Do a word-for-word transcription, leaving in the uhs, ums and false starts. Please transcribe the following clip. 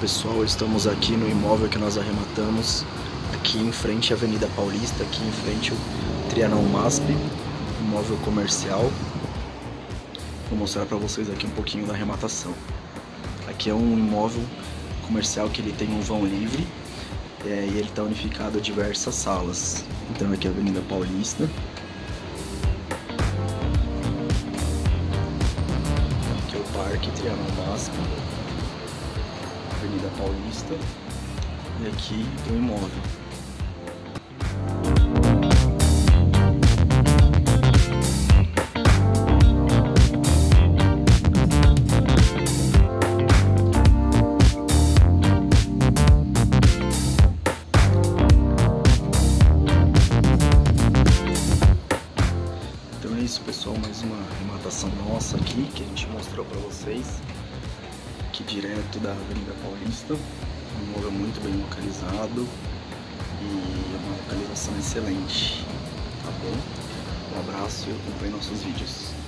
pessoal, estamos aqui no imóvel que nós arrematamos, aqui em frente à Avenida Paulista, aqui em frente ao Trianon Masp, imóvel comercial. Vou mostrar para vocês aqui um pouquinho da arrematação. Aqui é um imóvel comercial que ele tem um vão livre é, e ele está unificado a diversas salas. Então aqui é a Avenida Paulista. Aqui é o Parque Trianon Masp, Avenida Paulista, e aqui o imóvel. Então é isso, pessoal, mais uma arrematação nossa aqui que a gente mostrou para vocês, aqui direto da Avenida Paulista. Um imóvel muito bem localizado e uma localização excelente, tá bom? Um abraço e acompanhe nossos vídeos.